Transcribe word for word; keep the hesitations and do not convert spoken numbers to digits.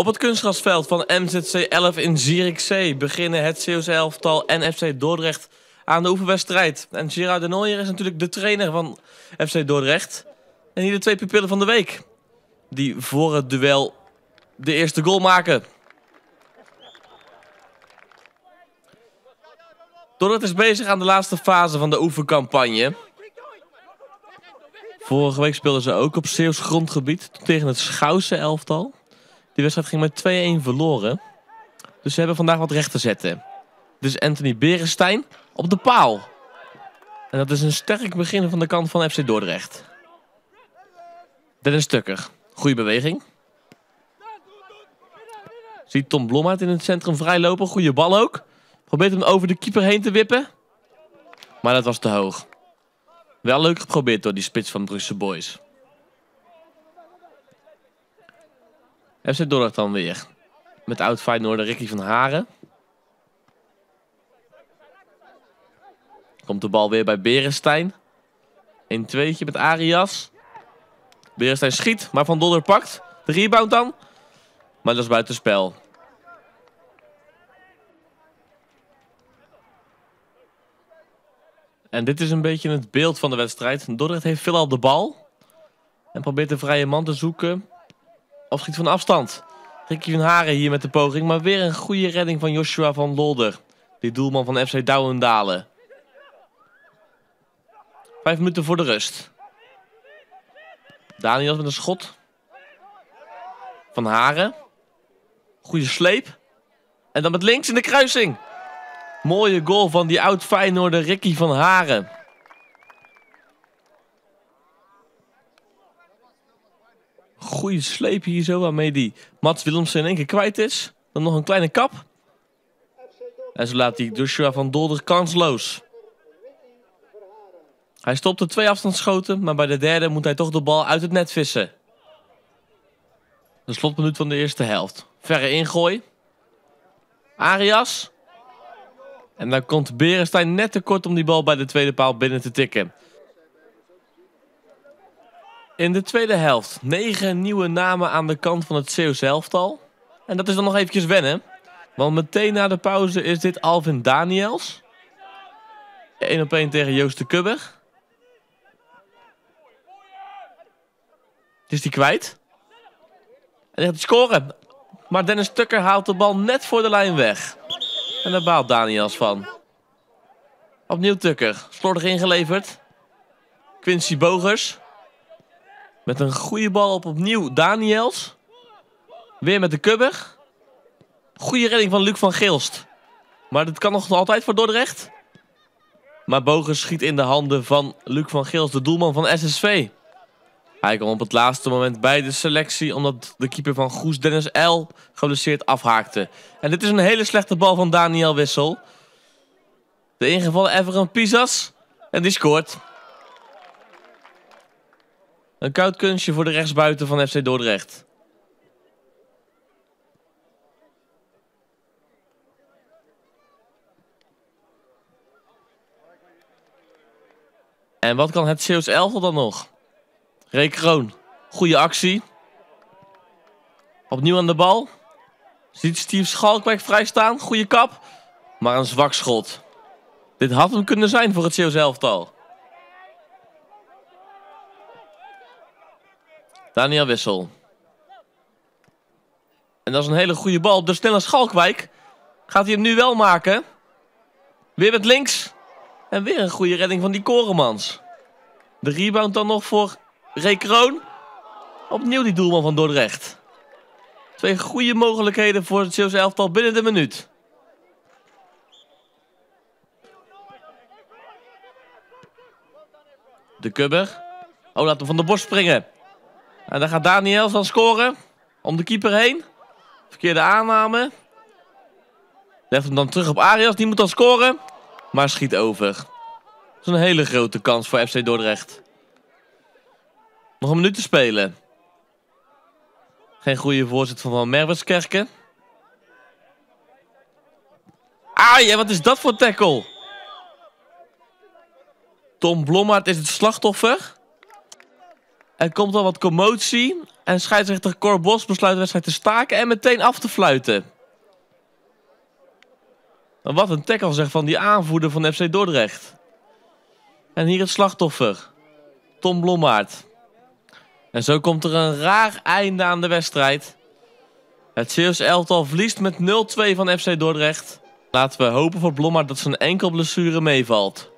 Op het kunstgrasveld van M Z C elf in Zierikzee beginnen het Zeeuws Elftal en F C Dordrecht aan de oefenwedstrijd. En Gerard de Nooijer is natuurlijk de trainer van F C Dordrecht. En hier de twee pupillen van de week die voor het duel de eerste goal maken. Dordrecht is bezig aan de laatste fase van de oefencampagne. Vorige week speelden ze ook op Zeeuws grondgebied tegen het Schouwse elftal. Die wedstrijd ging met twee een verloren. Dus ze hebben vandaag wat recht te zetten. Dus Anthony Berenstein op de paal. En dat is een sterk begin van de kant van F C Dordrecht. Dennis Tukker. Goede beweging. Ziet Tom Blommaert in het centrum vrijlopen. Goede bal ook. Probeert hem over de keeper heen te wippen. Maar dat was te hoog. Wel leuk geprobeerd door die spits van Brugse Boys. F C Dordrecht dan weer. Met oud-Feyenoorder Ricky van Haren. Komt de bal weer bij Berenstein. een tweetje met Arias. Berenstein schiet, maar Van Dodder pakt. De rebound dan. Maar dat is buitenspel. En dit is een beetje het beeld van de wedstrijd. Dordrecht heeft veelal de bal. En probeert de vrije man te zoeken. Of schiet van afstand. Ricky van Haren hier met de poging. Maar weer een goede redding van Joshua van Dolder. Die doelman van F C Douwendalen. Vijf minuten voor de rust. Daniels met een schot. Van Haren. Goede sleep. En dan met links in de kruising. Mooie goal van die oud-Feyenoorder Ricky van Haren. Goeie sleep hier zo, waarmee die Mats Willemsen in één keer kwijt is. Dan nog een kleine kap. En zo laat hij Joshua van Dolder kansloos. Hij stopte twee afstandsschoten, maar bij de derde moet hij toch de bal uit het net vissen. De slotminuut van de eerste helft. Verre ingooi. Arias. En dan komt Berenstein net te kort om die bal bij de tweede paal binnen te tikken. In de tweede helft negen nieuwe namen aan de kant van het Zeeuws elftal. En dat is dan nog eventjes wennen. Want meteen na de pauze is dit Alvin Daniels. een op een tegen Joost de Kubberg. Is die kwijt? En hij gaat scoren. Maar Dennis Tukker haalt de bal net voor de lijn weg. En daar baalt Daniels van. Opnieuw Tukker. Slordig ingeleverd. Quincy Bogers. Met een goede bal op opnieuw Daniels. Weer met de Kubberg. Goede redding van Luc van Geelst. Maar dat kan nog altijd voor Dordrecht. Maar Bogers schiet in de handen van Luc van Geelst, de doelman van S S V. Hij kwam op het laatste moment bij de selectie, omdat de keeper van Goes, Dennis El, geblesseerd afhaakte. En dit is een hele slechte bal van Daniel Wissel. De ingevallen Everham Pisas. En die scoort. Een koud kunstje voor de rechtsbuiten van F C Dordrecht. En wat kan het Zeeuws elftal dan nog? Ray Kroon, goede actie. Opnieuw aan de bal. Ziet Steve Schalkwijk vrijstaan, goede kap. Maar een zwak schot. Dit had hem kunnen zijn voor het Zeeuws elftal. Daniel Wissel. En dat is een hele goede bal op de snelle Schalkwijk. Gaat hij hem nu wel maken? Weer met links. En weer een goede redding van die Koremans. De rebound dan nog voor Ray Kroon. Opnieuw die doelman van Dordrecht. Twee goede mogelijkheden voor het Zeeuws elftal binnen de minuut. De Kubber. Oh, laat hem van de borst springen. En dan gaat Daniels dan scoren. Om de keeper heen. Verkeerde aanname. Legt hem dan terug op Arias. Die moet dan scoren. Maar schiet over. Dat is een hele grote kans voor F C Dordrecht. Nog een minuut te spelen. Geen goede voorzet van Van Merweskerken. Ai, wat is dat voor tackle? Tom Blommaert is het slachtoffer. Er komt al wat commotie en scheidsrechter Cor Bos besluit de wedstrijd te staken en meteen af te fluiten. En wat een tackle zeg van die aanvoerder van F C Dordrecht. En hier het slachtoffer, Tom Blommaert. En zo komt er een raar einde aan de wedstrijd. Het Zeeuws elftal verliest met nul twee van F C Dordrecht. Laten we hopen voor Blommaert dat zijn enkel blessure meevalt.